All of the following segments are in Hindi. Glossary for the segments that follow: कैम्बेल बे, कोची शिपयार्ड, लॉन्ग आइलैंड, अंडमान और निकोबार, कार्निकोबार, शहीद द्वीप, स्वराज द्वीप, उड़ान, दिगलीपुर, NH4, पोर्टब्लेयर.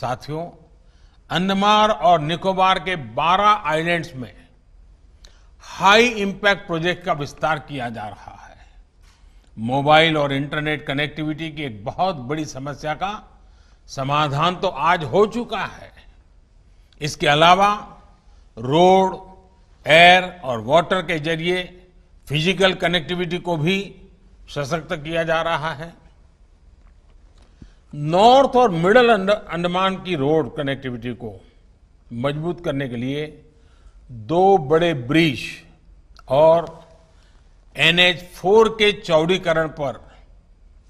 साथियों, अंडमान और निकोबार के 12 आइलैंड्स में हाई इंपैक्ट प्रोजेक्ट का विस्तार किया जा रहा है। मोबाइल और इंटरनेट कनेक्टिविटी की एक बहुत बड़ी समस्या का समाधान तो आज हो चुका है। इसके अलावा रोड, एयर और वाटर के जरिए फिजिकल कनेक्टिविटी को भी सशक्त किया जा रहा है। नॉर्थ और मिडल अंडमान की रोड कनेक्टिविटी को मजबूत करने के लिए 2 बड़े ब्रिज और NH4 के चौड़ीकरण पर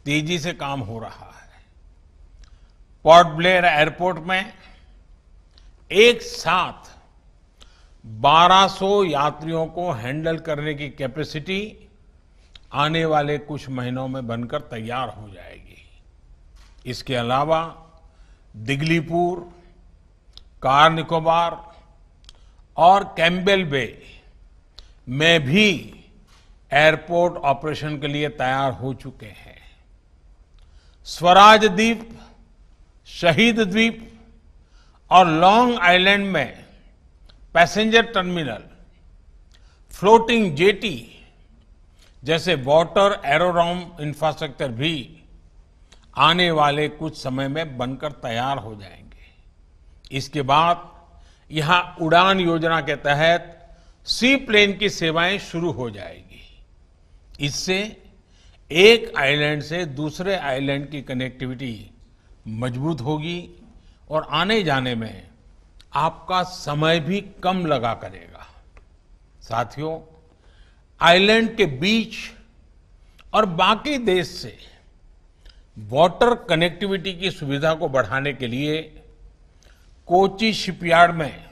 तेजी से काम हो रहा है। पोर्टब्लेयर एयरपोर्ट में एक साथ 1200 यात्रियों को हैंडल करने की कैपेसिटी आने वाले कुछ महीनों में बनकर तैयार हो जाएगी। इसके अलावा दिगलीपुर, कार्निकोबार और कैम्बेल बे में भी एयरपोर्ट ऑपरेशन के लिए तैयार हो चुके हैं। स्वराज द्वीप, शहीद द्वीप और लॉन्ग आइलैंड में पैसेंजर टर्मिनल, फ्लोटिंग जेटी जैसे वाटर एरोडोम इंफ्रास्ट्रक्चर भी आने वाले कुछ समय में बनकर तैयार हो जाएंगे। इसके बाद यहां उड़ान योजना के तहत सी प्लेन की सेवाएं शुरू हो जाएगी। इससे एक आइलैंड से दूसरे आइलैंड की कनेक्टिविटी मजबूत होगी और आने जाने में आपका समय भी कम लगा करेगा। साथियों, आइलैंड के बीच और बाकी देश से वाटर कनेक्टिविटी की सुविधा को बढ़ाने के लिए कोची शिपयार्ड में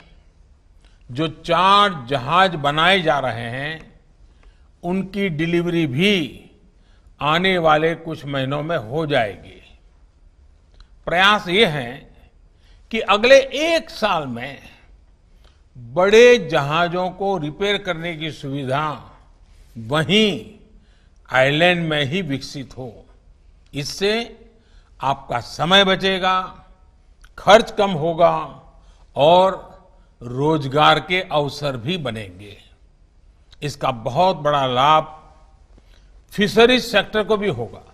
जो 4 जहाज बनाए जा रहे हैं, उनकी डिलीवरी भी आने वाले कुछ महीनों में हो जाएगी। प्रयास ये है कि अगले 1 साल में बड़े जहाजों को रिपेयर करने की सुविधा वहीं आइलैंड में ही विकसित हो। इससे आपका समय बचेगा, खर्च कम होगा और रोजगार के अवसर भी बनेंगे। इसका बहुत बड़ा लाभ फिशरीज सेक्टर को भी होगा।